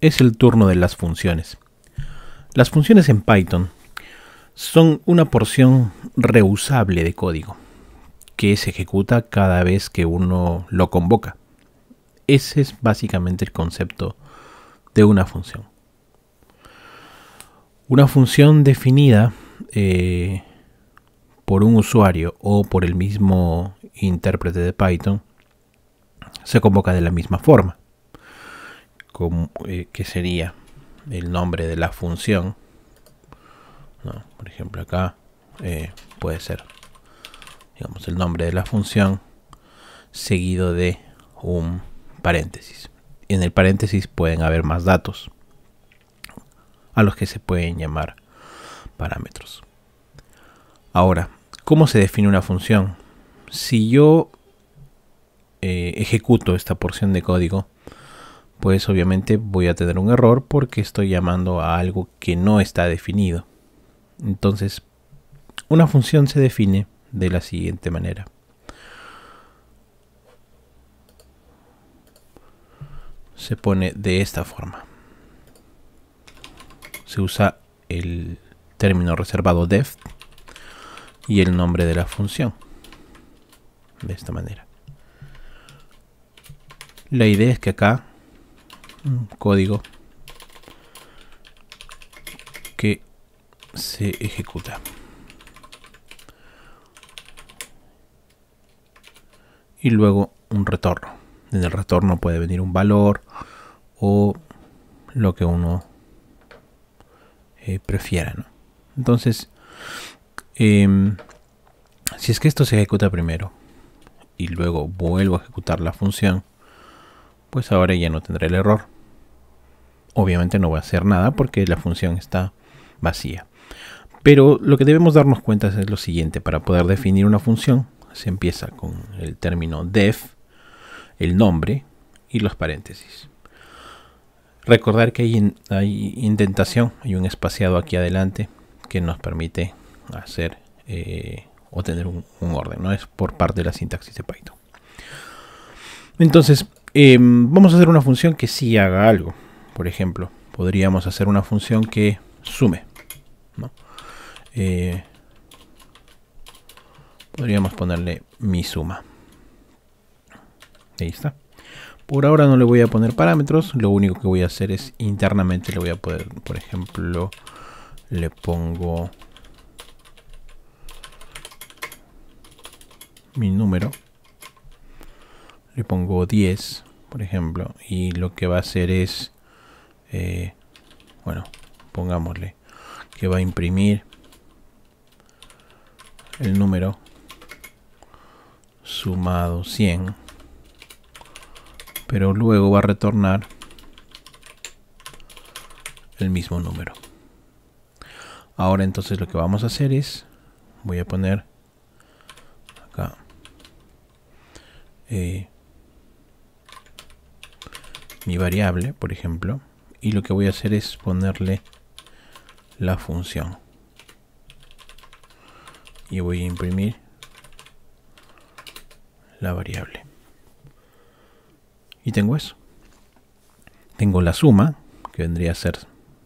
es el turno de las funciones. Las funciones en Python son una porción reusable de código que se ejecuta cada vez que uno lo convoca. Ese es básicamente el concepto de una función. Una función definida por un usuario o por el mismo intérprete de Python se convoca de la misma forma, como, que sería el nombre de la función, ¿no? Por ejemplo acá puede ser, digamos, el nombre de la función seguido de un paréntesis. En el paréntesis pueden haber más datos a los que se pueden llamar parámetros. Ahora, ¿cómo se define una función? Si yo ejecuto esta porción de código, pues obviamente voy a tener un error porque estoy llamando a algo que no está definido. Entonces, una función se define de la siguiente manera. Se pone de esta forma. Se usa el término reservado def y el nombre de la función. De esta manera. La idea es que acá un código que se ejecuta y luego un retorno. En el retorno puede venir un valor o lo que uno prefiera, ¿no? Entonces, si es que esto se ejecuta primero y luego vuelvo a ejecutar la función, pues ahora ya no tendré el error. Obviamente no voy a hacer nada porque la función está vacía. Pero lo que debemos darnos cuenta es lo siguiente. Para poder definir una función se empieza con el término def, el nombre y los paréntesis. Recordar que hay indentación, hay un espaciado aquí adelante que nos permite hacer o tener un orden, ¿no? Es por parte de la sintaxis de Python. Entonces, vamos a hacer una función que sí haga algo. Por ejemplo, podríamos hacer una función que sume, ¿no? Podríamos ponerle mi suma. Ahí está. Por ahora no le voy a poner parámetros. Lo único que voy a hacer es internamente le voy a poner, por ejemplo, le pongo mi número. Le pongo 10, por ejemplo, y lo que va a hacer es, bueno, pongámosle que va a imprimir el número sumado 100, pero luego va a retornar el mismo número. Ahora entonces lo que vamos a hacer es, voy a poner acá, mi variable, por ejemplo, y lo que voy a hacer es ponerle la función y voy a imprimir la variable y tengo eso. Tengo la suma, que vendría a ser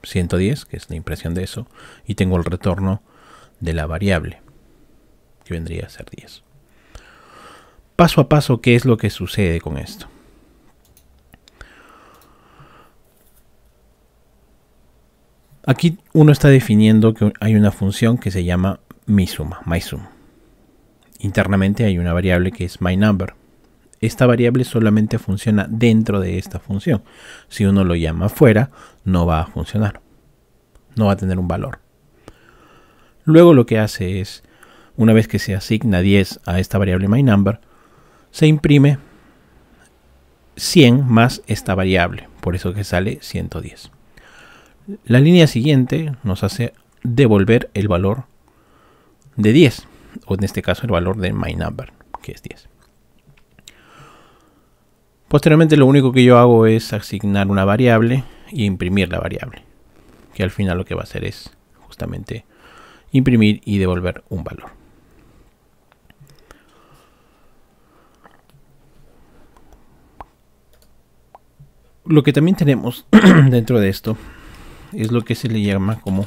110, que es la impresión de eso, y tengo el retorno de la variable, que vendría a ser 10. Paso a paso, ¿qué es lo que sucede con esto? Aquí uno está definiendo que hay una función que se llama miSuma, mySum. Internamente hay una variable que es myNumber. Esta variable solamente funciona dentro de esta función. Si uno lo llama afuera, no va a funcionar. No va a tener un valor. Luego lo que hace es, una vez que se asigna 10 a esta variable myNumber, se imprime 100 más esta variable. Por eso que sale 110. La línea siguiente nos hace devolver el valor de 10, o en este caso el valor de myNumber, que es 10. Posteriormente lo único que yo hago es asignar una variable y imprimir la variable, que al final lo que va a hacer es justamente imprimir y devolver un valor. Lo que también tenemos dentro de esto es lo que se le llama como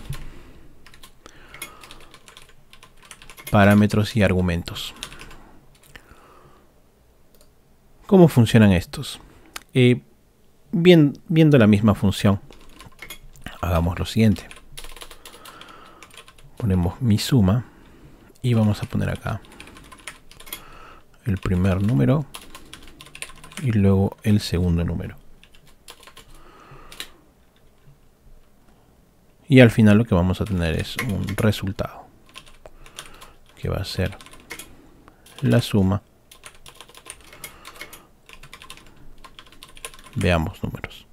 parámetros y argumentos. ¿Cómo funcionan estos? Viendo la misma función, hagamos lo siguiente. Ponemos mi suma y vamos a poner acá el primer número y luego el segundo número. Y al final lo que vamos a tener es un resultado que va a ser la suma de ambos números.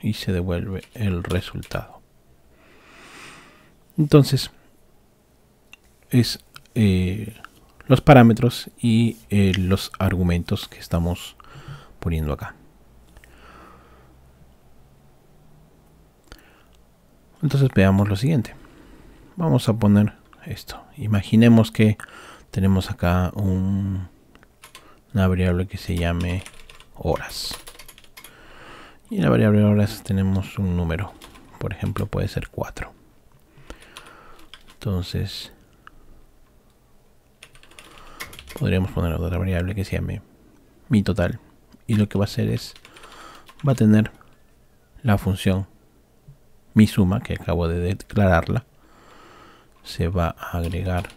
Y se devuelve el resultado. Entonces, es los parámetros y los argumentos que estamos poniendo acá. Entonces veamos lo siguiente. Vamos a poner esto. Imaginemos que tenemos acá una variable que se llame horas. Y en la variable horas tenemos un número. Por ejemplo, puede ser 4. Entonces podríamos poner otra variable que se llame mi total. Y lo que va a hacer es, va a tener la función mi suma, que acabo de declararla. Se va a agregar,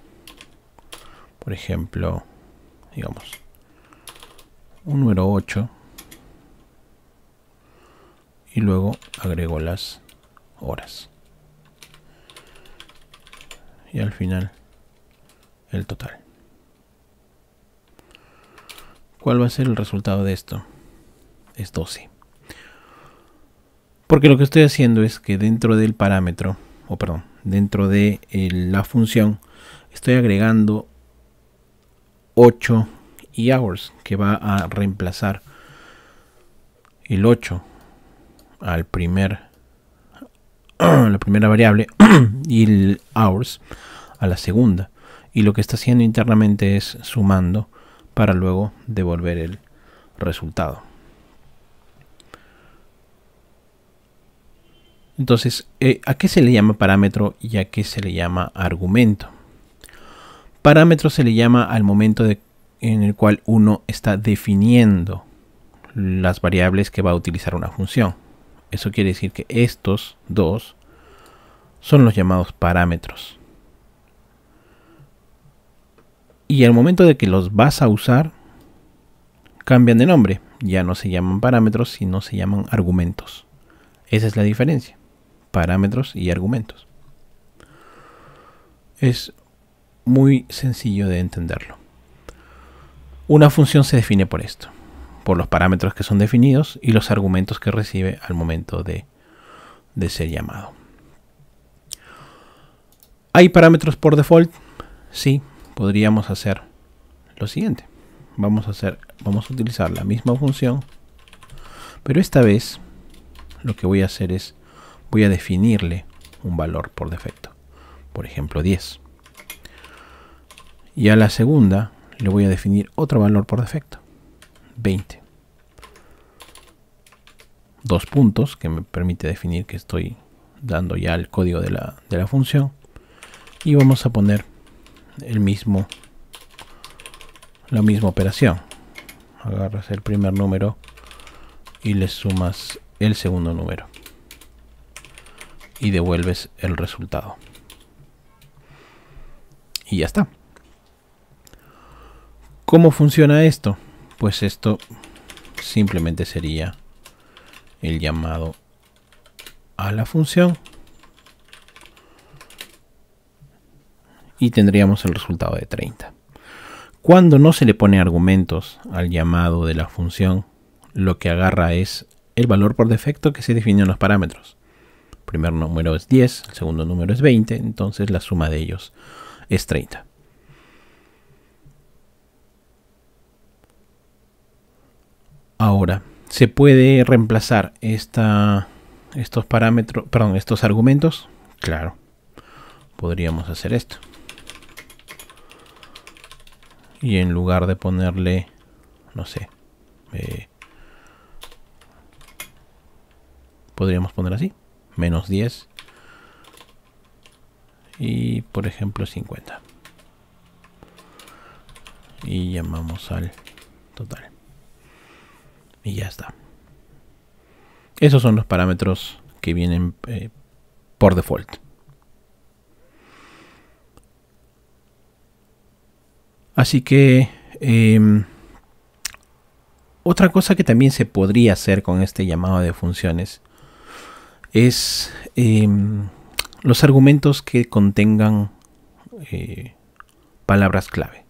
por ejemplo, digamos, un número 8. Y luego agrego las horas. Y al final el total. ¿Cuál va a ser el resultado de esto? Es 12. Porque lo que estoy haciendo es que dentro del parámetro, dentro de la función, estoy agregando 8 y hours, que va a reemplazar el 8 al la primera variable y el hours a la segunda. Y lo que está haciendo internamente es sumando para luego devolver el resultado. Entonces, ¿a qué se le llama parámetro y a qué se le llama argumento? Parámetro se le llama al momento en el cual uno está definiendo las variables que va a utilizar una función. Eso quiere decir que estos dos son los llamados parámetros. Y al momento de que los vas a usar, cambian de nombre. Ya no se llaman parámetros, sino se llaman argumentos. Esa es la diferencia. Parámetros y argumentos. Es muy sencillo de entenderlo. Una función se define por esto, por los parámetros que son definidos y los argumentos que recibe al momento de ser llamado. ¿Hay parámetros por default? Sí, podríamos hacer lo siguiente. Vamos a utilizar la misma función, pero esta vez lo que voy a hacer es, voy a definirle un valor por defecto, por ejemplo 10. Y a la segunda le voy a definir otro valor por defecto, 20. Dos puntos que me permite definir que estoy dando ya el código de la función. Y vamos a poner la misma operación. Agarras el primer número y le sumas el segundo número y devuelves el resultado. Y ya está. ¿Cómo funciona esto? Pues esto simplemente sería el llamado a la función y tendríamos el resultado de 30. Cuando no se le pone argumentos al llamado de la función, lo que agarra es el valor por defecto que se definió en los parámetros. El primer número es 10, el segundo número es 20, entonces la suma de ellos es 30. Ahora, se puede reemplazar estos argumentos. Claro, podríamos hacer esto. Y en lugar de ponerle, no sé, podríamos poner así, menos 10 y por ejemplo 50, y llamamos al total y ya está. Esos son los parámetros que vienen por default. Así que otra cosa que también se podría hacer con este llamado de funciones es los argumentos que contengan palabras clave.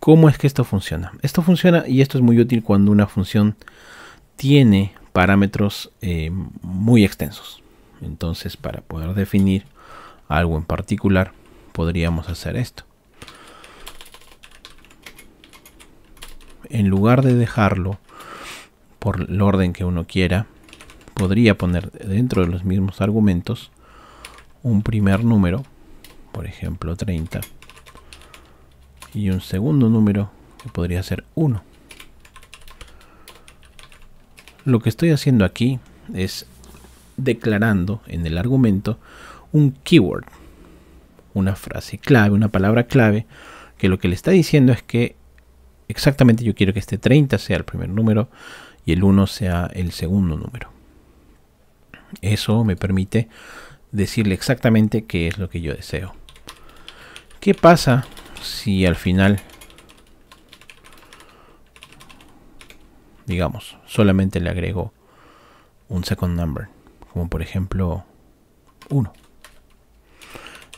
¿Cómo es que esto funciona? Esto funciona, y esto es muy útil cuando una función tiene parámetros muy extensos. Entonces, para poder definir algo en particular, podríamos hacer esto. En lugar de dejarlo por el orden que uno quiera, podría poner dentro de los mismos argumentos un primer número, por ejemplo 30, y un segundo número que podría ser 1. Lo que estoy haciendo aquí es declarando en el argumento un keyword, una frase clave, una palabra clave, que lo que le está diciendo es que exactamente yo quiero que este 30 sea el primer número y el 1 sea el segundo número. Eso me permite decirle exactamente qué es lo que yo deseo. ¿Qué pasa si al final, digamos, solamente le agrego un second number, como por ejemplo 1,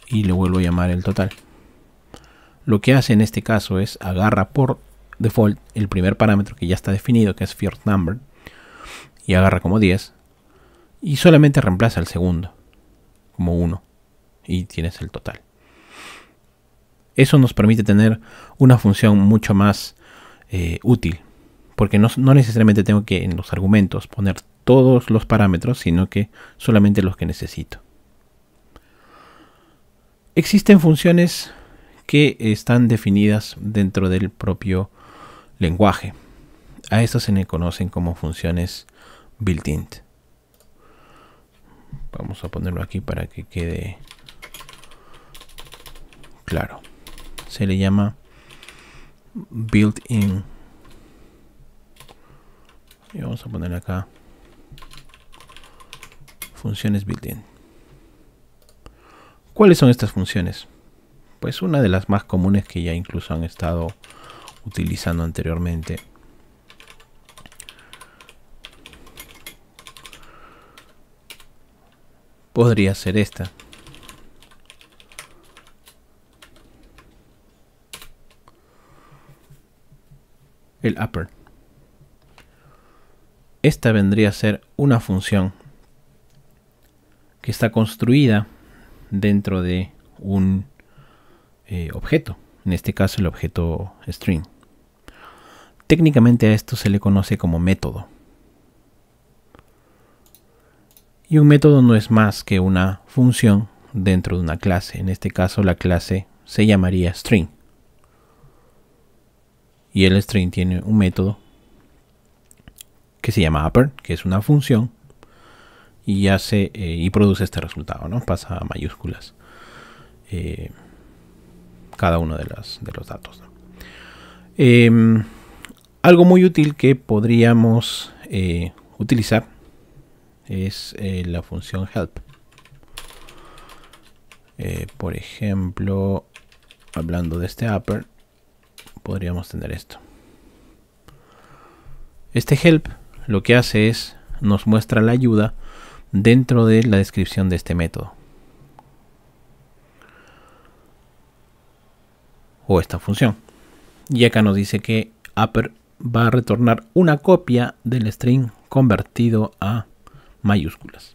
y le vuelvo a llamar el total? Lo que hace en este caso es agarra por default el primer parámetro que ya está definido, que es first number, y agarra como 10, y solamente reemplaza el segundo como 1 y tienes el total. Eso nos permite tener una función mucho más útil, porque no necesariamente tengo que en los argumentos poner todos los parámetros, sino que solamente los que necesito. Existen funciones que están definidas dentro del propio lenguaje. A estas se le conocen como funciones built-in. Vamos a ponerlo aquí para que quede claro. Se le llama built-in. Y vamos a poner acá funciones built-in. ¿Cuáles son estas funciones? Pues una de las más comunes que ya incluso han estado utilizando anteriormente podría ser esta. El upper. Esta vendría a ser una función que está construida dentro de un objeto, en este caso el objeto string. Técnicamente a esto se le conoce como método. Y un método no es más que una función dentro de una clase. En este caso la clase se llamaría string. Y el string tiene un método que se llama upper, que es una función. Y hace y produce este resultado, ¿no? Pasa a mayúsculas cada uno de los datos, ¿no? Algo muy útil que podríamos utilizar es la función help. Por ejemplo, hablando de este upper, podríamos tener esto. Este help lo que hace es nos muestra la ayuda dentro de la descripción de este método o esta función. Y acá nos dice que upper va a retornar una copia del string convertido a mayúsculas.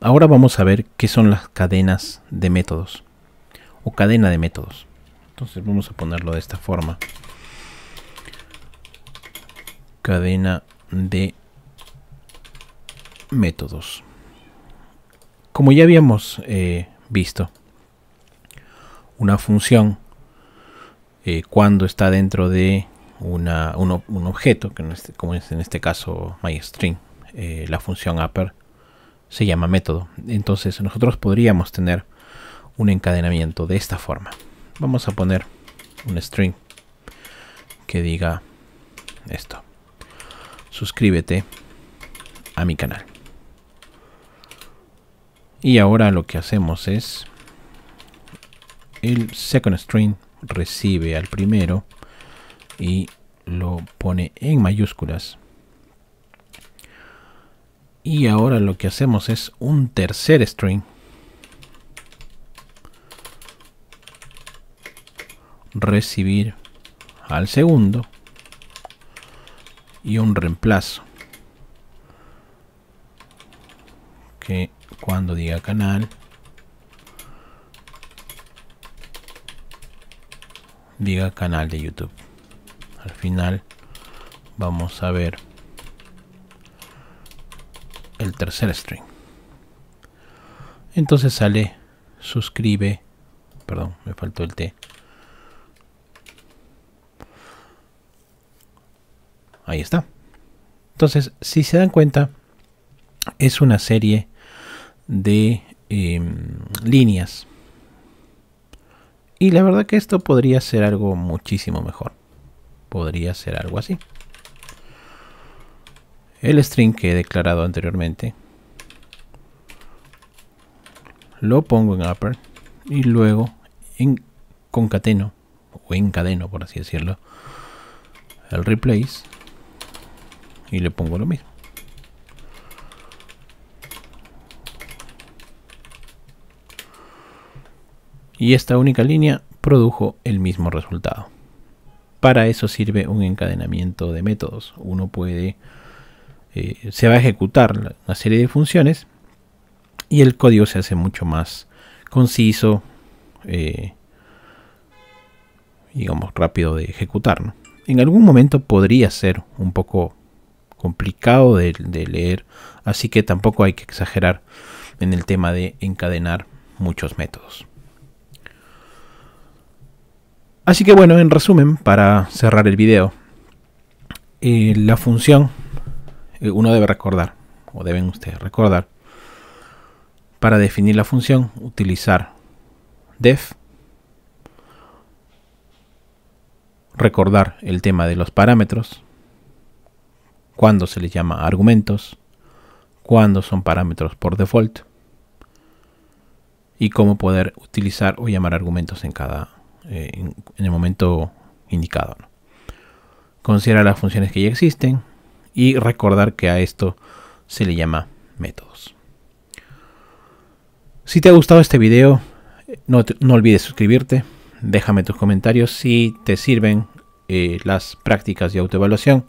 Ahora vamos a ver qué son las cadenas de métodos o cadena de métodos. Entonces vamos a ponerlo de esta forma: cadena de métodos. Como ya habíamos visto, una función cuando está dentro de un objeto, que como es en este caso myString. La función upper se llama método. Entonces nosotros podríamos tener un encadenamiento de esta forma. Vamos a poner un string que diga esto: suscríbete a mi canal. Y ahora lo que hacemos es el second string recibe al primero y lo pone en mayúsculas. Y ahora lo que hacemos es un tercer string recibir al segundo y un reemplazo que cuando diga canal diga canal de YouTube. Al final vamos a ver el tercer string. Entonces sale suscribe, perdón, me faltó el T. Ahí está. Entonces, si se dan cuenta, es una serie de líneas. Y la verdad que esto podría ser algo muchísimo mejor. Podría ser algo así. El string que he declarado anteriormente lo pongo en upper y luego concateno o encadeno, por así decirlo, el replace. Y le pongo lo mismo. Y esta única línea produjo el mismo resultado. Para eso sirve un encadenamiento de métodos. Uno puede... se va a ejecutar una serie de funciones y el código se hace mucho más conciso, digamos rápido de ejecutar, ¿no? En algún momento podría ser un poco complicado de leer, así que tampoco hay que exagerar en el tema de encadenar muchos métodos. Así que bueno, en resumen, para cerrar el video, la función, uno debe recordar, o deben ustedes recordar, para definir la función, utilizar def, recordar el tema de los parámetros, cuándo se les llama argumentos, cuándo son parámetros por default y cómo poder utilizar o llamar argumentos en cada en el momento indicado, ¿no? Considerar las funciones que ya existen y recordar que a esto se le llama métodos. Si te ha gustado este video, no olvides suscribirte. Déjame tus comentarios si te sirven las prácticas de autoevaluación,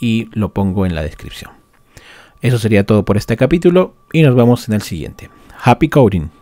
y lo pongo en la descripción. Eso sería todo por este capítulo y nos vemos en el siguiente. Happy coding.